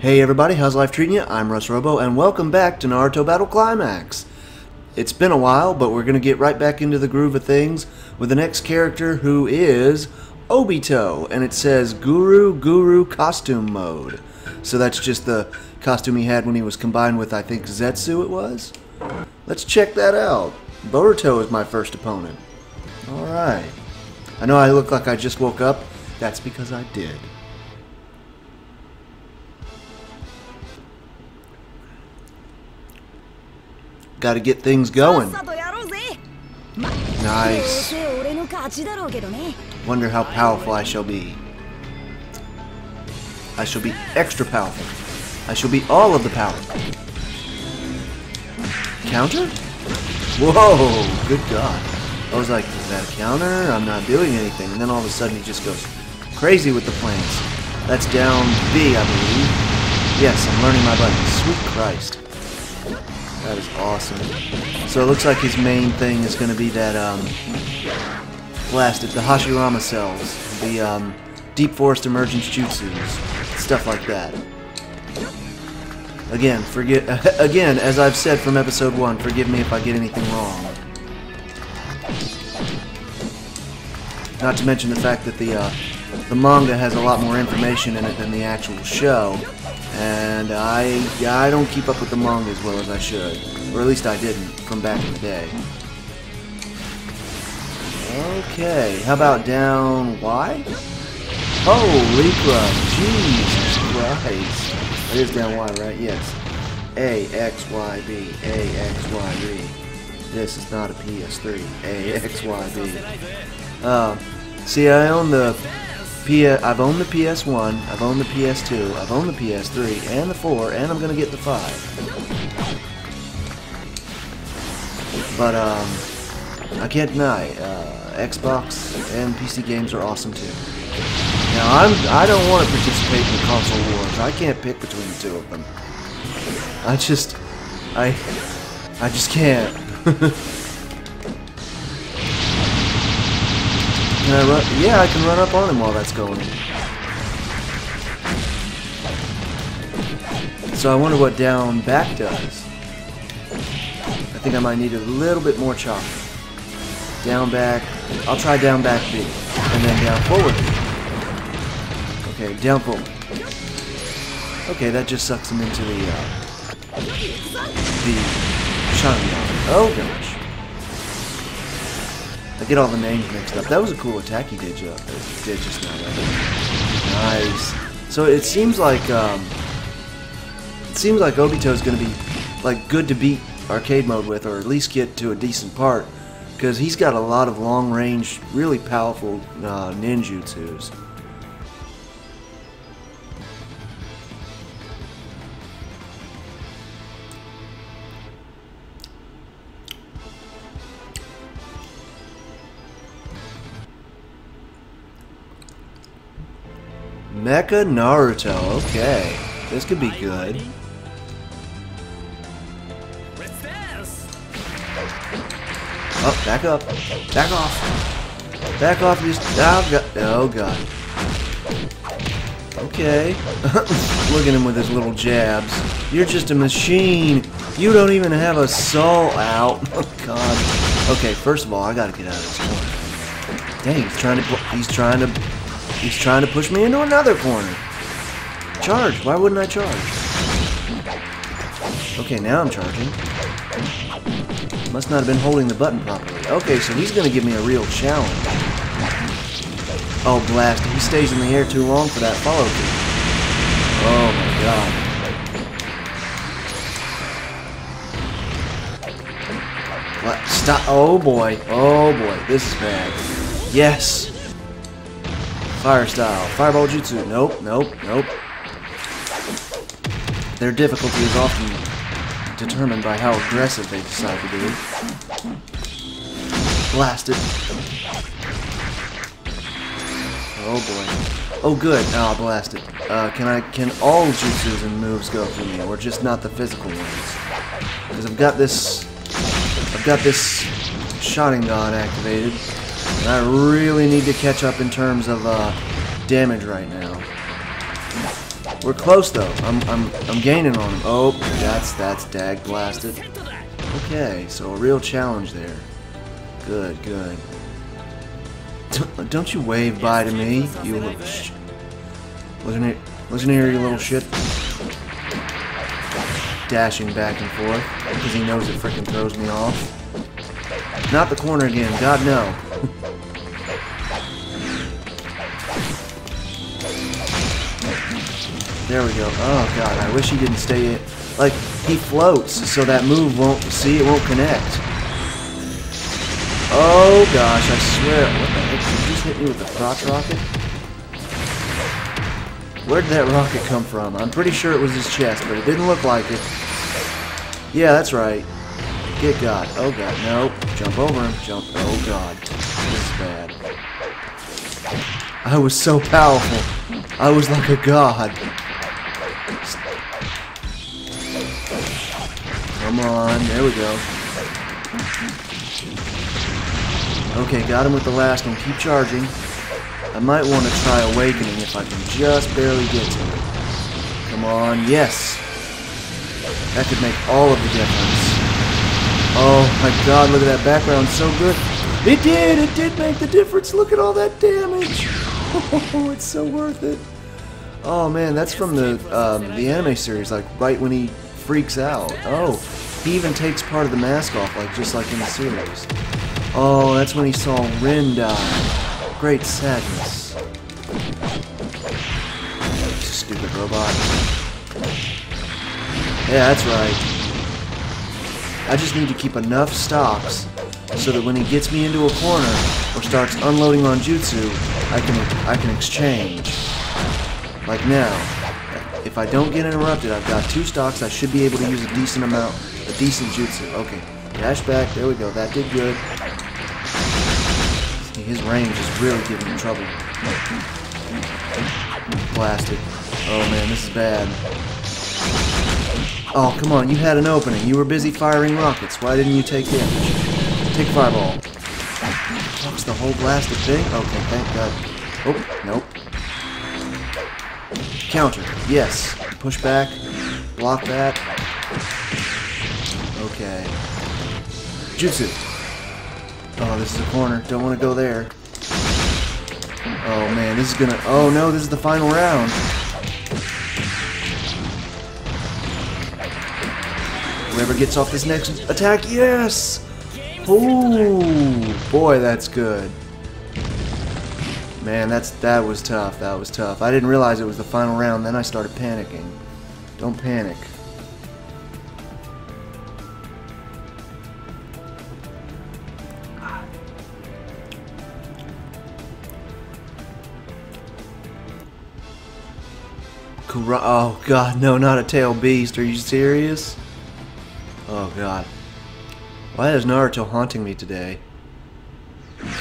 Hey everybody, how's life treating you? I'm Russ Robo, and welcome back to Naruto Battle Climax. It's been a while, but we're going to get right back into the groove of things with the next character, who is Obito, and it says Guru Guru Costume Mode. So that's just the costume he had when he was combined with, I think, Zetsu it was? Let's check that out. Boruto is my first opponent. Alright. I know I look like I just woke up. That's because I did. Got to get things going. Nice. Wonder how powerful I shall be. I shall be extra powerful. I shall be all of the power. Counter? Whoa, good God. I was like, is that a counter? I'm not doing anything. And then all of a sudden he just goes crazy with the plants. That's down B, I believe. Yes, I'm learning my buttons. Sweet Christ. That is awesome. So it looks like his main thing is going to be that, blasted, the Hashirama cells, the, Deep Forest Emergence Jutsus, stuff like that. Again, as I've said from episode 1, forgive me if I get anything wrong. Not to mention the fact that the manga has a lot more information in it than the actual show. And I don't keep up with the manga as well as I should. Or at least I didn't from back in the day. Okay, how about down Y? Holy crap, Jesus Christ. It is down Y, right? Yes. A, X, Y, B, A, X, Y, B. This is not a PS3. A, X, Y, B. See, I've owned the PS1, I've owned the PS2, I've owned the PS3, and the 4, and I'm going to get the 5. But, I can't deny, Xbox and PC games are awesome too. Now, I don't want to participate in the console wars. I can't pick between the two of them. I just can't. Can I run? Yeah, I can run up on him while that's going. So I wonder what down back does. I think I might need a little bit more chop. Down back. I'll try down back B. And then down forward B. Okay, down forward. Okay, that just sucks him into the Sharingan. Oh gosh. I get all the names mixed up. That was a cool attack he did just now. Right? Nice. So it seems like Obito is going to be like good to beat arcade mode with, or at least get to a decent part, because he's got a lot of long-range, really powerful ninjutsus. Mecha Naruto, okay. This could be good. Oh, back up. Back off. Back off, you oh, God. Okay. Look at him with his little jabs. You're just a machine. You don't even have a soul out. Oh, God. Okay, first of all, I gotta get out of this corner. Dang, he's trying to push me into another corner. Charge. Why wouldn't I charge? Okay, now I'm charging. Must not have been holding the button properly. Okay, so he's going to give me a real challenge. Oh, blast. He stays in the air too long for that follow through. Oh, my God. What? Stop. Oh, boy. Oh, boy. This is bad. Yes. Fire style. Fireball jutsu. Nope, nope, nope. Their difficulty is often determined by how aggressive they decide to be. Blast it. Oh boy. Oh good. Ah, oh, blast it. Can all jutsus and moves go through me, or just not the physical ones? Because I've got this Sharingan activated. And I really need to catch up in terms of damage right now. We're close though. I'm gaining on him. Oh, that's dag blasted. Okay, so a real challenge there. Good, good. Don't you wave bye to me, you little sh. Listen here, you little shit. Dashing back and forth because he knows it freaking throws me off. Not the corner again. God no. There we go. Oh god, I wish he didn't stay in. Like, he floats, so that move won't, see, it won't connect. Oh gosh, I swear. What the heck? Did you just hit me with the crotch rocket? Where did that rocket come from? I'm pretty sure it was his chest, but it didn't look like it. Yeah, that's right. Get God. Oh god, no. Jump over him. Jump. Oh god. This is bad. I was so powerful. I was like a god. Come on, there we go. Okay, got him with the last one. Keep charging. I might want to try awakening if I can just barely get to it. Come on, yes! That could make all of the difference. Oh my god, look at that background, so good. It did make the difference. Look at all that damage. Oh, it's so worth it. Oh man, that's from the anime series, like right when he freaks out. Oh, he even takes part of the mask off, like just like in the series. Oh, that's when he saw Rin die. Great sadness. Stupid robot. Yeah, that's right. I just need to keep enough stops so that when he gets me into a corner or starts unloading on jutsu, I can exchange. Like now. If I don't get interrupted, I've got 2 stocks. I should be able to use a decent amount, a decent jutsu. Okay, dash back. There we go. That did good. See, his range is really giving him trouble. Blasted. Oh man, this is bad. Oh come on, you had an opening. You were busy firing rockets. Why didn't you take damage? Take fireball. That's the whole blasted thing. Okay, thank God. Oh nope. Counter, yes. Push back. Block that. Okay. Jutsu. Oh, this is a corner. Don't want to go there. Oh, man. This is gonna... Oh, no. This is the final round. Whoever gets off this next attack, yes! Ooh. Boy, that's good. Man, that was tough. That was tough. I didn't realize it was the final round. Then I started panicking. Don't panic. Oh god, no, not a tail beast. Are you serious? Oh god. Why is Naruto haunting me today?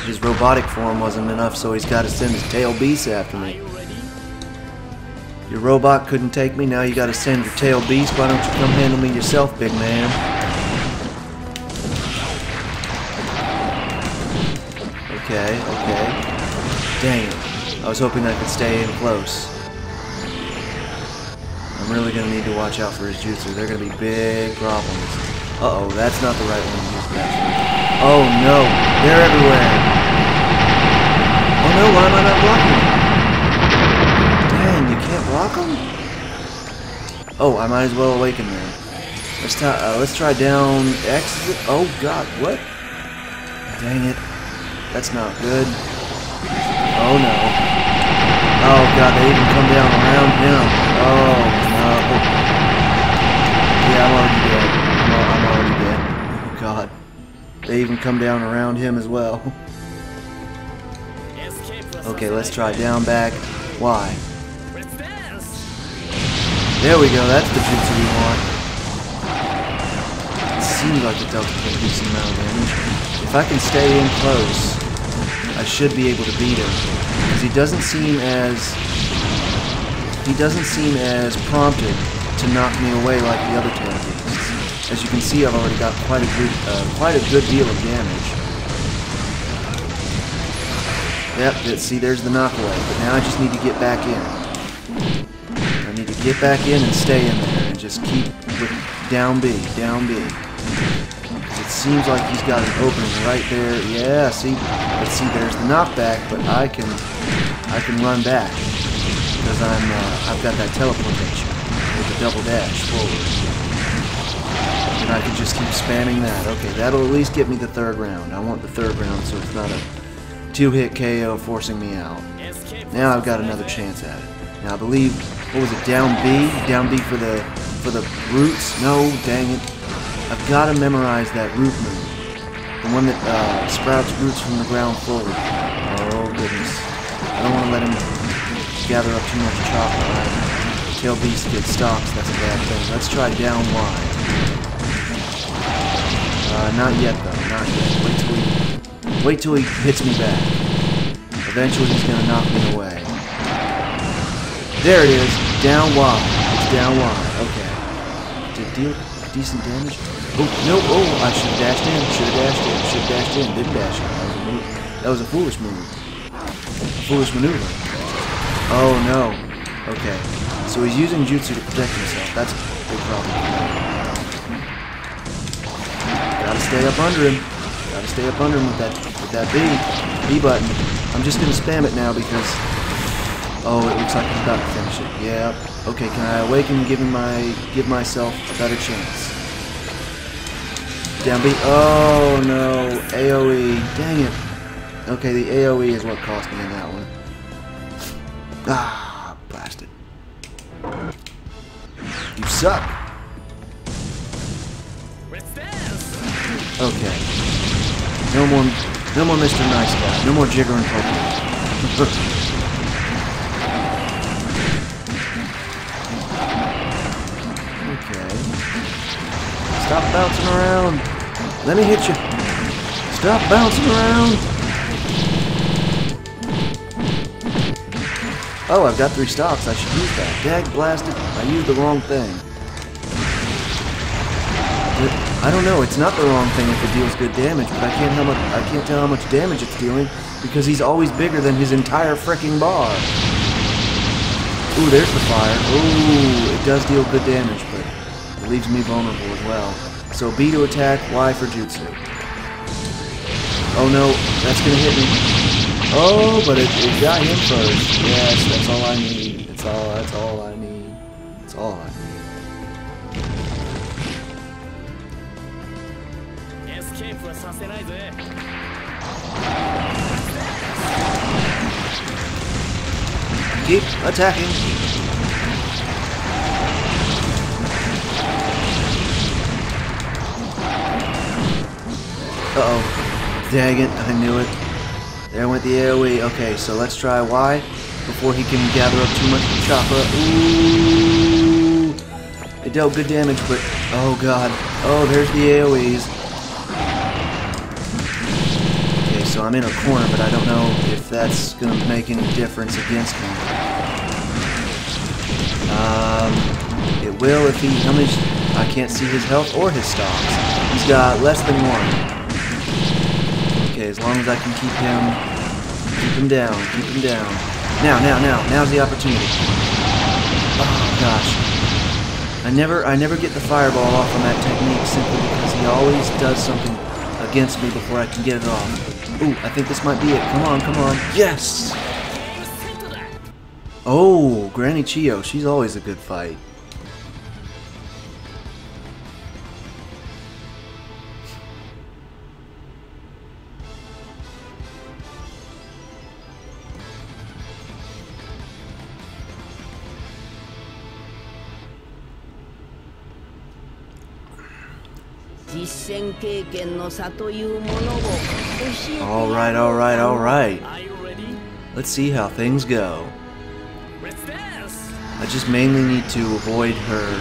His robotic form wasn't enough, so he's got to send his tail beast after me. Your robot couldn't take me, now you got to send your tail beast. Why don't you come handle me yourself, big man? Okay, okay. Damn. I was hoping I could stay in close. I'm really going to need to watch out for his jutsu. They're going to be big problems. Uh-oh, that's not the right one to use that. Oh no, they're everywhere. Oh no, why am I not blocking them? Dang, you can't block them? Oh, I might as well awaken them. Let's try down X. Oh god, what? Dang it. That's not good. Oh no. Oh god, they even come down around him. Oh no. Yeah, I'm already dead. I'm already dead. Oh god. They even come down around him as well. Okay, let's try down back. Why? There we go, that's the jutsu we want. It seems like it dealt a decent amount of damage. If I can stay in close, I should be able to beat him. Because he doesn't seem as prompted to knock me away like the other two. As you can see, I've already got quite a good deal of damage. Yep, see, there's the knockaway. But now I just need to get back in. I need to get back in and stay in there and just keep down B, down B. It seems like he's got an opening right there. Yeah, see? Let's see, there's the knockback, but I can run back because I've got that teleportation with a double dash forward. And I can just keep spamming that. Okay, that'll at least get me the third round. I want the third round so it's not a two-hit KO forcing me out. Now I've got another chance at it. Now I believe, what was it, down B? Down B for the roots? No, dang it. I've got to memorize that root move. The one that sprouts roots from the ground forward. Oh, goodness. I don't want to let him gather up too much chopper. Right? Tail Beast gets stops, that's a bad thing. Let's try down Y. Not yet, though. Not yet. Wait till he hits me back. Eventually he's going to knock me away. There it is, down Y. It's down Y. Okay. Did deal decent damage? Oh no! Oh, I should have dashed in. Should have dashed in. Should have dashed in. Did dash in. That was a foolish move. A foolish maneuver. Oh no. Okay. So he's using jutsu to protect himself. That's a big problem. Gotta stay up under him. Gotta stay up under him with that B button. I'm just gonna spam it now because. Oh, it looks like he's about to finish it. Yep. Okay, can I awaken and give myself a better chance? Down B. Oh no, AOE. Dang it. Okay, the AOE is what cost me in that one. Ah, blasted. You suck. Okay. No more Mr. Nice Guy. No more jiggering Pokemon. Stop bouncing around. Let me hit you. Stop bouncing around. Oh, I've got 3 stocks. I should use that. Dag blasted. I used the wrong thing. I don't know. It's not the wrong thing if it deals good damage, but I can't tell how much damage it's dealing because he's always bigger than his entire freaking bar. Ooh, there's the fire. Ooh, it does deal good damage, but leaves me vulnerable as well. So B to attack, Y for jutsu. Oh no, that's gonna hit me. Oh, but it got him first. Yes, that's all I need. That's all I need. That's all I need. Escape was sasenai. Keep attacking. Uh-oh. Dang it, I knew it. There went the AoE. Okay, so let's try Y before he can gather up too much chopper. Ooh! It dealt good damage, but... Oh, God. Oh, there's the AoEs. Okay, so I'm in a corner, but I don't know if that's going to make any difference against me. It will if he... How much? I can't see his health or his stocks. He's got less than 1. Okay, as long as I can keep him down. Now's the opportunity. Oh gosh. I never get the fireball off on that technique simply because he always does something against me before I can get it off. Ooh, I think this might be it. Come on. Yes! Oh, Granny Chiyo, she's always a good fight. Alright. Let's see how things go. I just mainly need to avoid her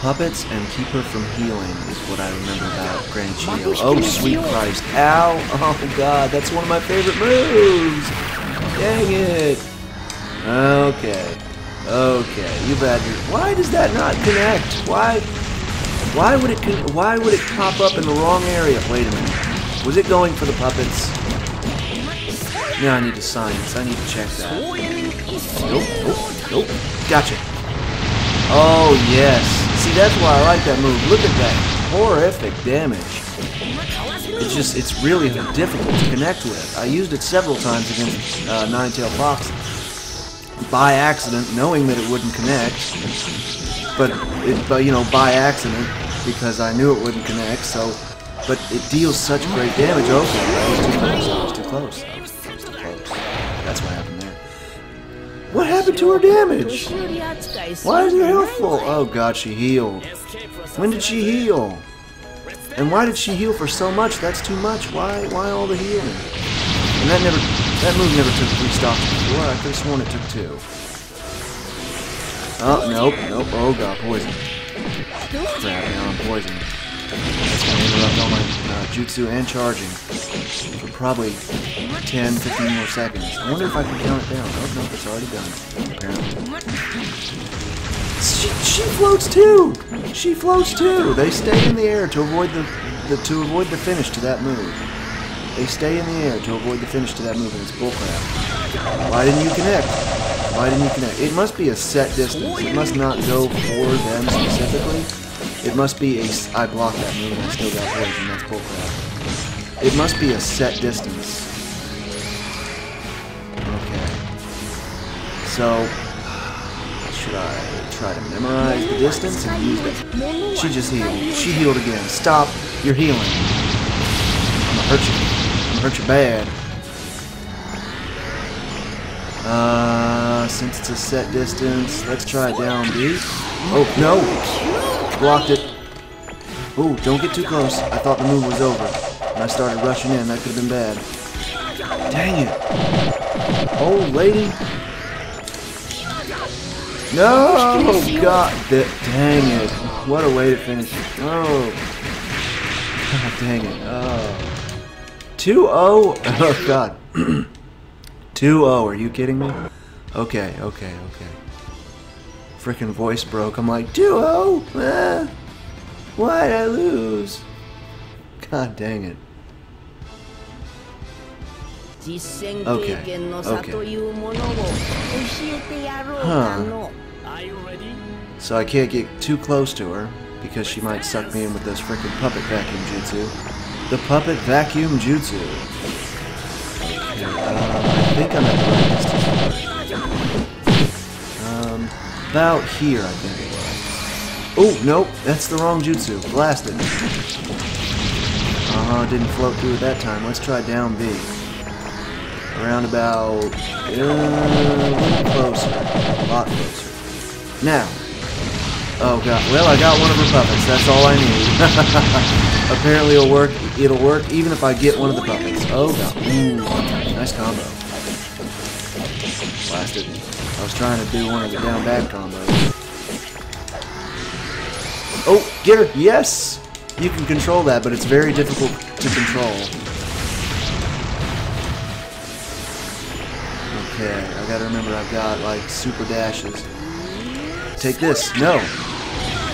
puppets and keep her from healing is what I remember about Granny Chiyo. Oh, sweet Christ. Ow! Oh, God, that's one of my favorite moves! Dang it! Okay, you've had your... Why does that not connect? Why would it pop up in the wrong area? Wait a minute. Was it going for the puppets? Now I need to science. I need to check that. Nope. Gotcha. Oh, yes. See, that's why I like that move. Look at that horrific damage. It's just, it's really difficult to connect with. I used it several times against Nine Tail Foxes by accident, knowing that it wouldn't connect. But you know, by accident, because I knew it wouldn't connect. So, but it deals such great damage. Oh, I was too close. I was too close. That's what happened there. What happened to her damage? Why isn't her health full? Oh god, she healed. When did she heal? And why did she heal for so much? That's too much. Why all the healing? And that move never took 3 stops before. I could have sworn it took 2. Oh, nope. Oh god, poison. Crap, now I'm poisoned. That's gonna interrupt all my jutsu and charging for probably 10-15 more seconds. I wonder if I can count it down. Oh, nope, it's already done. Apparently. She floats too! She floats too! They stay in the air to avoid the finish to that move. They stay in the air to avoid the finish to that move, and it's bullcrap. Why didn't you connect? Why didn't you connect? It must be a set distance. It must not go for them specifically. It must be a... I blocked that move and I still got poison. That's bullcrap. It must be a set distance. Okay. So... should I try to memorize the distance and use it? She just healed. She healed again. Stop. You're healing. I'm gonna hurt you. I'm gonna hurt you bad. Since it's a set distance, let's try down B. Oh, no. Blocked it. Ooh, don't get too close. I thought the move was over. And I started rushing in. That could have been bad. Dang it. Old lady. No! God dang it. What a way to finish it. Oh. God dang it. Oh. 2-0? Oh, God. 2-0. Are you kidding me? Okay. Frickin' voice broke. I'm like, 2-0? Ah, why'd I lose? God dang it. Okay. Huh. So I can't get too close to her, because she might suck me in with this freaking puppet vacuum jutsu. The puppet vacuum jutsu. Okay, I think I'm at the right distance. About here, I think. Oh, nope, that's the wrong jutsu. Blasted. Didn't float through it that time. Let's try down B. Around about a lot closer. Now, oh god, well I got one of her puppets. That's all I need. Apparently it'll work. It'll work even if I get one of the puppets. Oh god, ooh, nice combo. Blasted. I was trying to do one of the down bad combos. Oh, get her! Yes, you can control that, but it's very difficult to control. Okay, I gotta remember I've got, like, super dashes. Take this. No!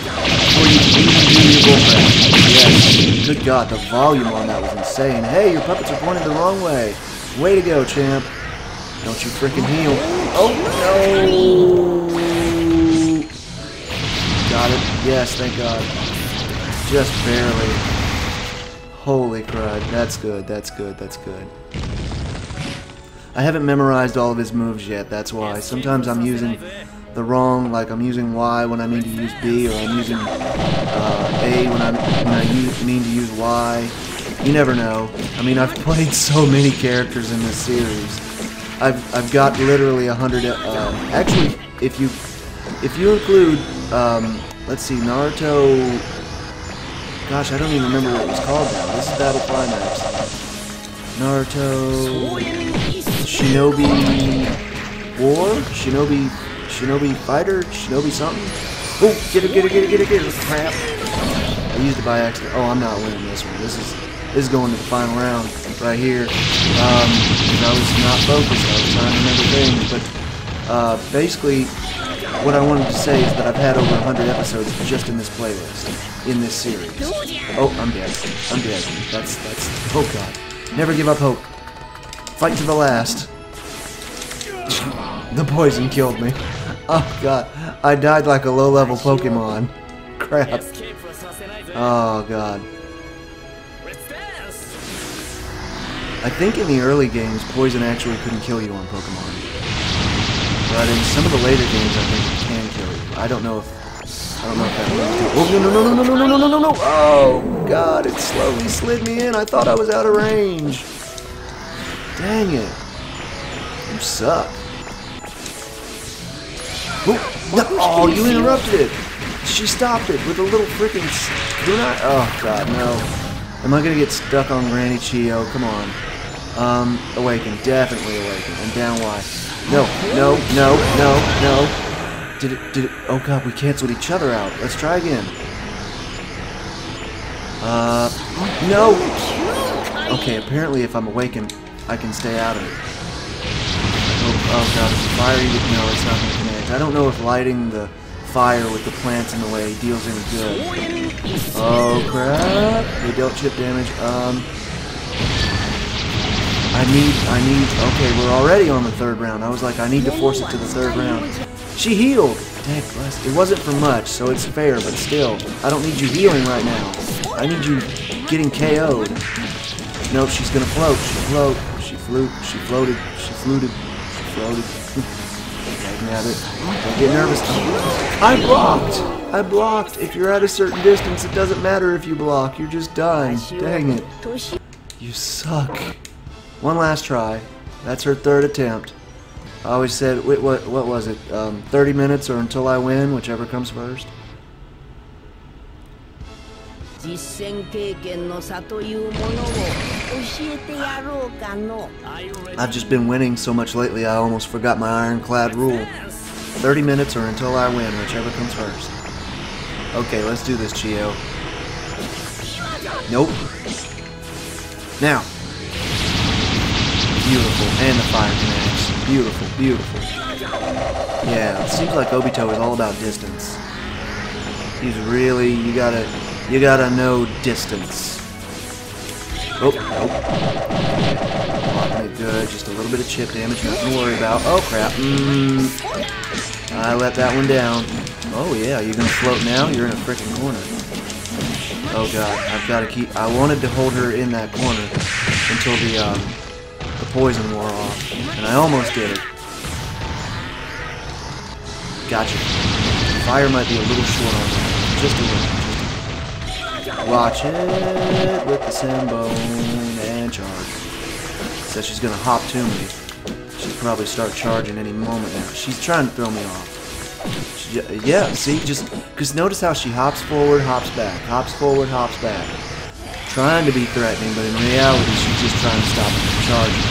Before you even do your bullcrap. Yes. Good god, the volume on that was insane. Hey, your puppets are pointed the wrong way. Way to go, champ. Don't you frickin' heal. Oh, no! Got it. Yes, thank god. Just barely. Holy crud. That's good, that's good, that's good. I haven't memorized all of his moves yet, that's why. Sometimes I'm using the wrong, like I'm using Y when I mean to use B, or I'm using A when I mean to use Y. You never know. I mean, I've played so many characters in this series. I've got literally 100... actually, if you include, let's see, Naruto... Gosh, I don't even remember what it was called now. This is Battle Climax. Naruto... Shinobi War? Shinobi Fighter? Shinobi something? Oh, get it, crap. I used it by accident. Oh, I'm not winning this one. This is going to the final round right here. I was not focused. I was trying to remember things, but basically what I wanted to say is that I've had over 100 episodes just in this playlist, in this series. Oh, I'm dead. That's, oh god. Never give up hope. Fight to the last. The poison killed me. Oh god, I died like a low-level Pokemon. Crap. Oh god. I think in the early games, poison actually couldn't kill you on Pokemon. But in some of the later games, I think it can kill you. I don't know if that works. Oh, no. Oh god, it slowly slid me in. I thought I was out of range. Dang it. You suck. Oh, you interrupted it! She stopped it with a little freaking... Oh, god, no. Am I gonna get stuck on Granny Chiyo? Come on. Awaken. Definitely awaken. And down Y. No. Did it... Oh, god, we canceled each other out. Let's try again. No! Okay, apparently if I'm awakened, I can stay out of it. Oh, god, it's fiery. No, it's not gonna connect. I don't know if lighting the fire with the plants in the way deals any good. Oh crap! They dealt chip damage. I need. Okay, we're already on the third round. I was like, I need to force it to the third round. She healed. Dang, bless. It wasn't for much, so it's fair. But still, I don't need you healing right now. I need you getting KO'd. Nope, she's gonna float. She floated. Don't get nervous. I blocked! If you're at a certain distance, it doesn't matter if you block. You're just dying. Dang it. You suck. One last try. That's her third attempt. I always said, wait, what was it? 30 minutes or until I win, whichever comes first. I've just been winning so much lately I almost forgot my ironclad rule. 30 minutes or until I win, whichever comes first. Okay, let's do this, Chiyo. Nope. Now. Beautiful. And the fire connects. Beautiful. Yeah, it seems like Obito is all about distance. He's really... You gotta know distance. Oh, good. Just a little bit of chip damage. Nothing to worry about. Oh, crap. I let that one down. Oh, yeah. You're gonna float now? You're in a freaking corner. Oh, God. I've gotta keep... I wanted to hold her in that corner until the poison wore off. And I almost did it. Gotcha. Fire might be a little short on that. Just a little. Watch it with the Sambone and charge. So she's gonna hop to me. She'll probably start charging any moment now. She's trying to throw me off. Yeah, see, just notice how she hops forward, hops back, hops forward, hops back. Trying to be threatening, but in reality, she's just trying to stop me from charging.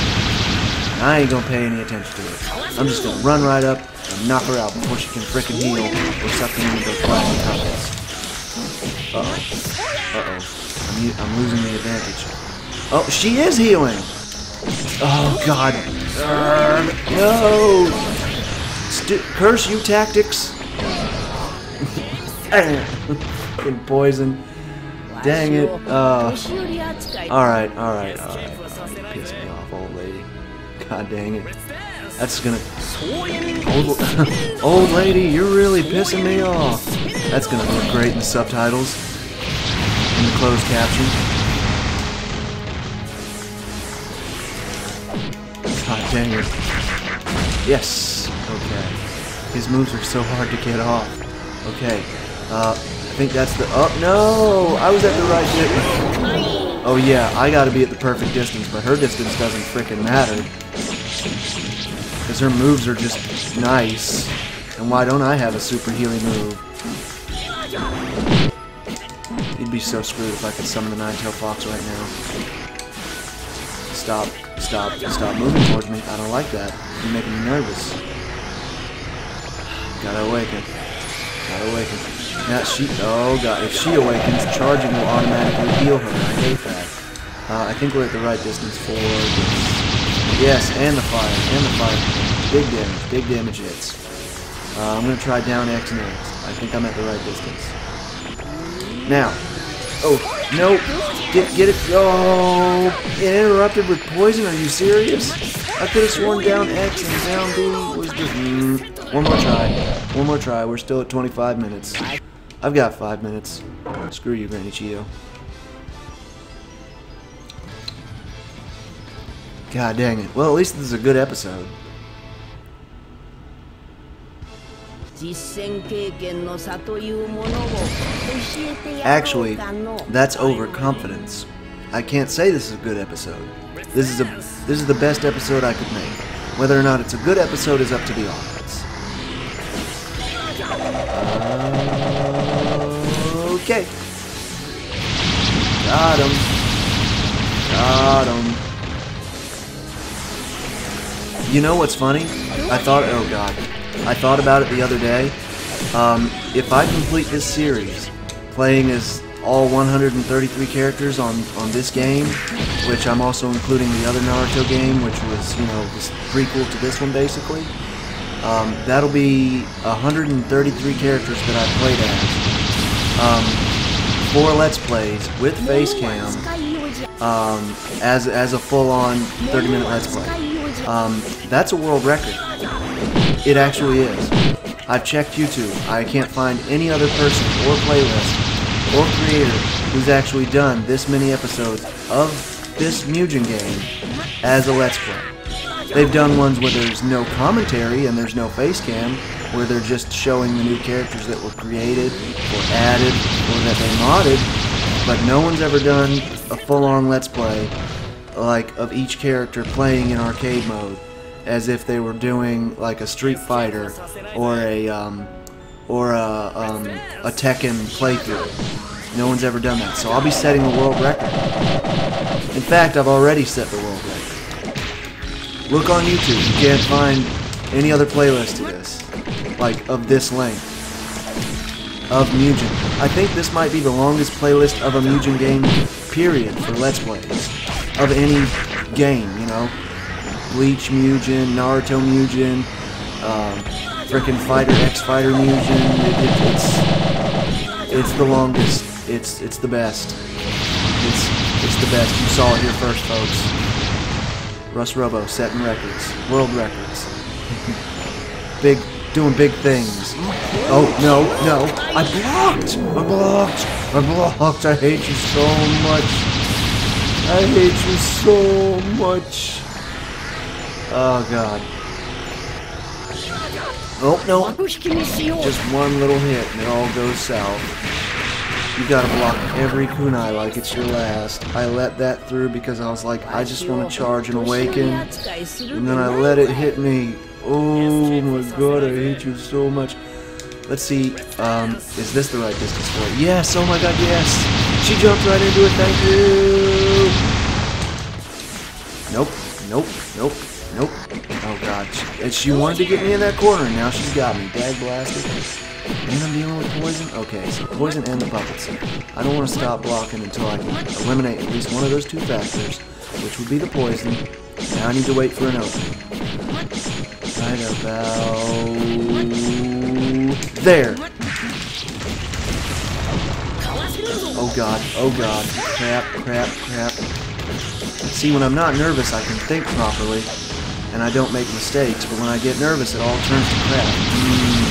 And I ain't gonna pay any attention to it. I'm just gonna run right up and knock her out before she can frickin' heal or something into those plastic comments. I'm losing the advantage. Oh, she is healing! Oh, God. No! Curse you, tactics! Fucking poison. Dang it. Alright. Piss me off, old lady. God dang it. That's gonna... Old lady, you're really pissing me off. That's gonna look great in the subtitles. In the closed caption. God dang it. Yes. Okay. His moves are so hard to get off. Okay. I think that's the... Oh, no! I was at the right distance. Oh, yeah. I gotta be at the perfect distance, but her distance doesn't frickin' matter. Because her moves are just nice. And why don't I have a super healing move? You'd be so screwed if I could summon the Nine Tail Fox right now. Stop moving towards me. I don't like that. You're making me nervous. Gotta awaken. Now she... Oh god, if she awakens, charging will automatically heal her. I hate that. I think we're at the right distance for this. Yes, and the fire, Big damage hits. I'm going to try down X next. I think I'm at the right distance. Now. Oh, no. Get it. Oh, it interrupted with poison. Are you serious? I could have sworn down X and down B was just... One more try. One more try. We're still at 25 minutes. I've got 5 minutes. Screw you, Granny Chiyo. God dang it. Well, at least this is a good episode. Actually, that's overconfidence. I can't say this is a good episode. This is the best episode I could make. Whether or not it's a good episode is up to the audience. Okay. Got him. Got him. You know what's funny? I thought about it the other day. If I complete this series, playing as all 133 characters on this game, which I'm also including the other Naruto game, which was, you know, this prequel to this one basically, that'll be 133 characters that I've played as. 4 Let's Plays with face cam, as a full-on 30-minute Let's Play. That's a world record. It actually is. I've checked YouTube. I can't find any other person or playlist or creator who's actually done this many episodes of this Mugen game as a Let's Play. They've done ones where there's no commentary and there's no face cam, where they're just showing the new characters that were created or added or that they modded, but no one's ever done a full-on Let's Play like of each character playing in arcade mode, as if they were doing like a Street Fighter or a Tekken playthrough. No one's ever done that, so I'll be setting the world record. In fact, I've already set the world record. Look on YouTube, you can't find any other playlist to this, like of this length, of Mugen. I think this might be the longest playlist of a Mugen game period for Let's Plays. Of any game, you know, Bleach Mugen, Naruto Mugen, frickin' Fighter X Fighter Mugen. It's the longest. It's the best. It's the best. You saw it here first, folks. Russ Robo setting records, world records. Big, doing big things. Oh no, no! I blocked. I blocked. I blocked. I hate you so much. I hate you so much. Oh god. Oh no. Just one little hit and it all goes south. You gotta block every kunai like it's your last. I let that through because I was like, I just want to charge and awaken. And then I let it hit me. Oh my god, I hate you so much. Let's see, is this the right distance for it? Yes, oh my god, yes! She jumped right into it, thank you! Nope, nope, nope, nope. Oh god, and she wanted to get me in that corner, and now she's got me. Dag blasted. And I'm dealing with poison? Okay, so poison and the buckets. I don't want to stop blocking until I can eliminate at least one of those two factors, which would be the poison. Now I need to wait for an opening. Right about... there! Oh god, crap, crap, crap. See, when I'm not nervous, I can think properly, and I don't make mistakes, but when I get nervous, it all turns to crap.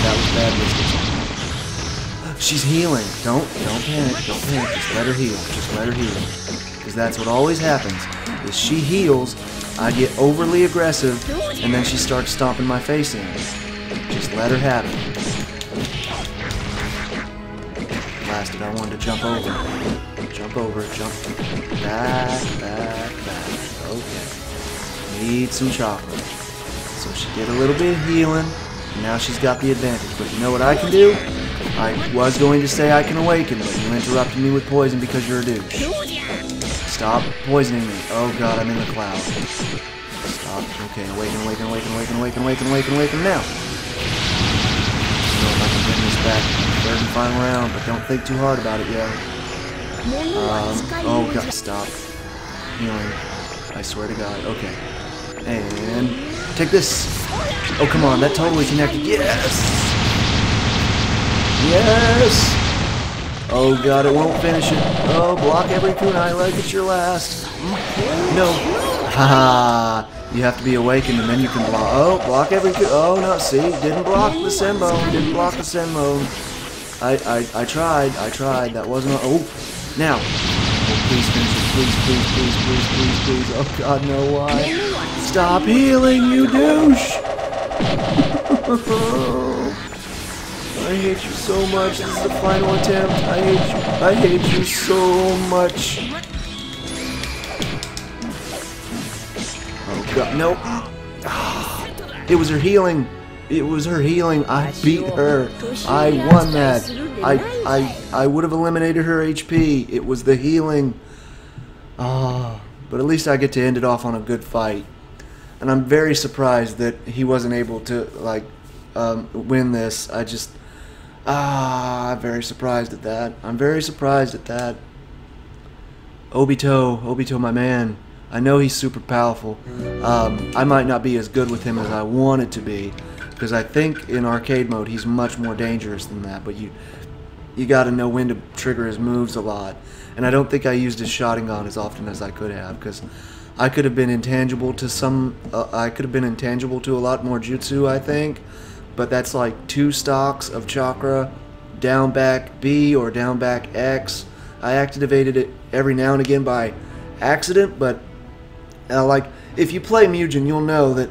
That was bad business. She's healing. Don't panic, don't panic. Just let her heal, just let her heal. Because that's what always happens, is she heals, I get overly aggressive, and then she starts stomping my face in. Just let her have it. Blasted, I wanted to jump over. Jump over, jump. Back, back, back. Okay. Need some chocolate. So she did a little bit of healing. And now she's got the advantage. But you know what I can do? I was going to say I can awaken, but you interrupted me with poison because you're a douche. Stop poisoning me. Oh god, I'm in the cloud. Stop. Okay, awaken, awaken, awaken, awaken, awaken, awaken, awaken, awaken now. Back third and final round, but don't think too hard about it, yo. Oh god, stop healing. I swear to god. Okay, and take this. Oh come on, that totally connected. Yes, yes. Oh god, it won't finish it. Oh, block every kunai like it's your last. No. Haha. You have to be awakened and then you can block. Oh, block every kunai. Oh, no, see? Didn't block the senbone. Didn't block the senbone. I tried. I tried. That wasn't... Oh, now. Oh, please finish it. Please, please, please, please, please, please. Oh god, no, why? Stop healing, you douche! I hate you so much. This is the final attempt. I hate you. I hate you so much. Oh god, no. It was her healing. It was her healing. I beat her. I won that. I would have eliminated her HP. It was the healing. Ah, but at least I get to end it off on a good fight. And I'm very surprised that he wasn't able to, like, win this. I just... Ah, I'm very surprised at that. I'm very surprised at that. Obito. Obito, my man. I know he's super powerful. I might not be as good with him as I wanted to be, because I think in arcade mode he's much more dangerous than that. But you gotta know when to trigger his moves a lot. And I don't think I used his Sharingan as often as I could have, because... I could have been intangible to some. I could have been intangible to a lot more jutsu, I think. But that's like 2 stocks of chakra, down back B or down back X. I activated it every now and again by accident, but like if you play Mugen, you'll know that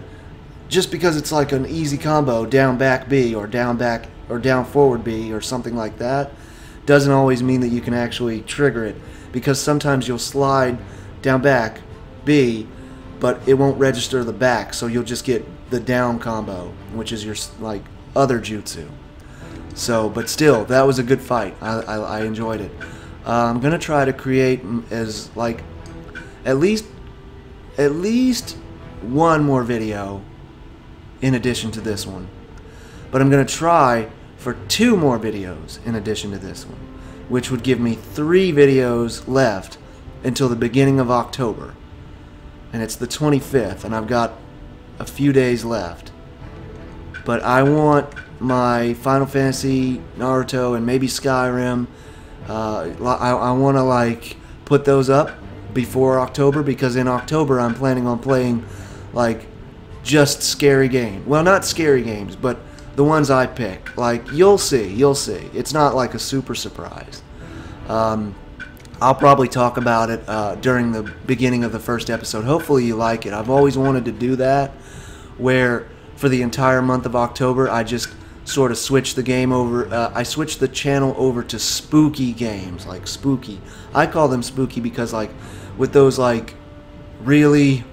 just because it's like an easy combo, down back B or down back or down forward B or something like that, doesn't always mean that you can actually trigger it, because sometimes you'll slide down back B, but it won't register the back, so you'll just get the down combo, which is your like other jutsu. So, but still, that was a good fight. I enjoyed it. I'm gonna try to create as like at least one more video in addition to this one, but I'm gonna try for 2 more videos in addition to this one, which would give me 3 videos left until the beginning of October. And it's the 25th, and I've got a few days left. But I want my Final Fantasy, Naruto, and maybe Skyrim. I want to like put those up before October, because in October I'm planning on playing like just scary games. Well, not scary games, but the ones I pick. Like you'll see, you'll see. It's not like a super surprise. I'll probably talk about it during the beginning of the first episode. Hopefully you like it. I've always wanted to do that, where for the entire month of October, I just sort of switch the game over. I switch the channel over to spooky games, like spooky. I call them spooky because, like, with those, like, really,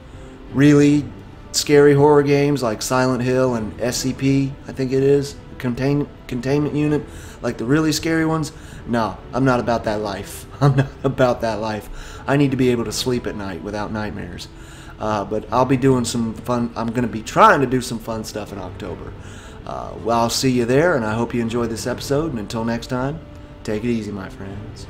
really scary horror games, like Silent Hill and SCP, I think it is, Containment Unit, like the really scary ones. No, I'm not about that life. I'm not about that life. I need to be able to sleep at night without nightmares. But I'll be doing some fun. I'm going to be trying to do some fun stuff in October. Well, I'll see you there, and I hope you enjoyed this episode. And until next time, take it easy, my friends.